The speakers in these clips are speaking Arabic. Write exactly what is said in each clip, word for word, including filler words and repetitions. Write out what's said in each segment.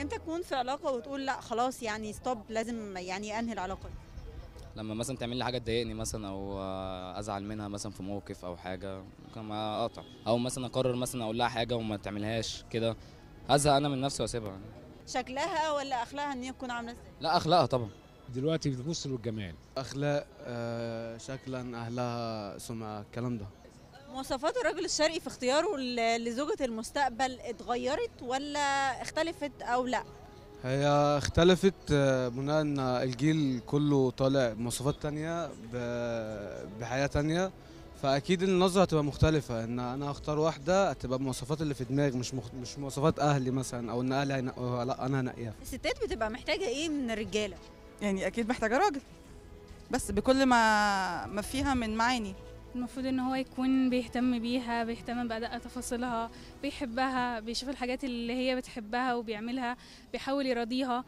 انت تكون في علاقه وتقول لا خلاص يعني ستوب، لازم يعني انهي العلاقه؟ لما مثلا تعمل لي حاجه تضايقني مثلا او ازعل منها مثلا في موقف او حاجه، ممكن اقطع، او مثلا اقرر مثلا اقول لها حاجه وما تعملهاش كده، ازهق انا من نفسي واسيبها. شكلها ولا اخلاقها ان هي تكون عامله ازاي؟ لا اخلاقها طبعا. دلوقتي بتبص للجمال، اخلاق، آه، شكلا، اهلها، سمعه، الكلام ده. مواصفات الرجل الشرقي في اختياره لزوجة المستقبل اتغيرت ولا اختلفت او لا؟ هي اختلفت بناء ان الجيل كله طالع بمواصفات تانية بحياة تانية، فاكيد النظرة هتبقى مختلفة. ان انا هختار واحدة هتبقى المواصفات اللي في دماغي، مش مخ... مش مواصفات اهلي مثلا، او ان اهلي هينقوها، لا انا هنقيها. الستات بتبقى محتاجة ايه من الرجالة؟ يعني اكيد محتاجة راجل، بس بكل ما ما فيها من معاني. المفروض ان هو يكون بيهتم بيها، بيهتم بأدق تفاصيلها، بيحبها، بيشوف الحاجات اللي هي بتحبها وبيعملها، بيحاول يراضيها،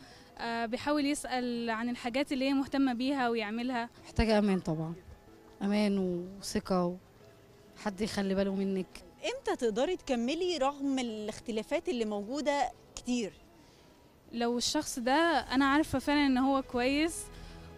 بيحاول يسأل عن الحاجات اللي هي مهتمة بيها ويعملها. محتاجة امان طبعا، امان وثقة، وحد يخلي باله منك. امتى تقدري تكملي رغم الاختلافات اللي موجودة كتير؟ لو الشخص ده انا عارفة فعلا ان هو كويس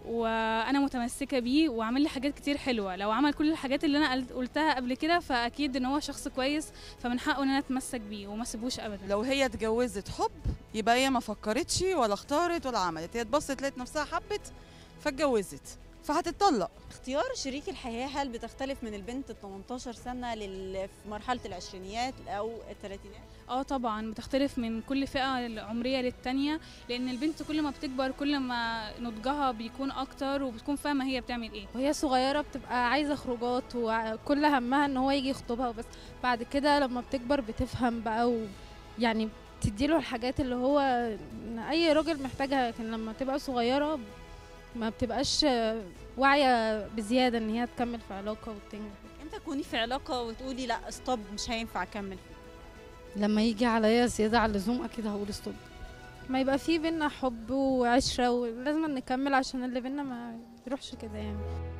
وانا متمسكه بيه وعمل لي حاجات كتير حلوه، لو عمل كل الحاجات اللي انا قلتها قبل كده فاكيد ان هو شخص كويس، فمن حقه ان انا اتمسك بيه وما اسيبوش ابدا. لو هي اتجوزت حب يبقى هي ما فكرتش ولا اختارت ولا عملت، هي اتبصت لقت نفسها حبت فاتجوزت، فهتتطلق. اختيار شريك الحياه هل بتختلف من البنت ال تمنتاشر سنه لل في مرحله العشرينيات او الثلاثينات؟ اه طبعا بتختلف من كل فئه العمريه للتانيه، لان البنت كل ما بتكبر كل ما نضجها بيكون اكتر وبتكون فاهمه هي بتعمل ايه. وهي صغيره بتبقى عايزه خروجات وكل همها ان هو يجي يخطبها وبس، بعد كده لما بتكبر بتفهم بقى ويعني بتديله الحاجات اللي هو اي راجل محتاجها، لكن لما تبقى صغيره ما بتبقاش واعيه بزياده ان هي تكمل في علاقه وتنجح. امتى تكوني في علاقه وتقولي لا ستوب مش هينفع اكمل؟ لما يجي عليا زياده على اللزوم اكيد هقول ستوب. ما يبقى في بينا حب وعشره ولازم نكمل عشان اللي بينا ما يروحش كده يعني.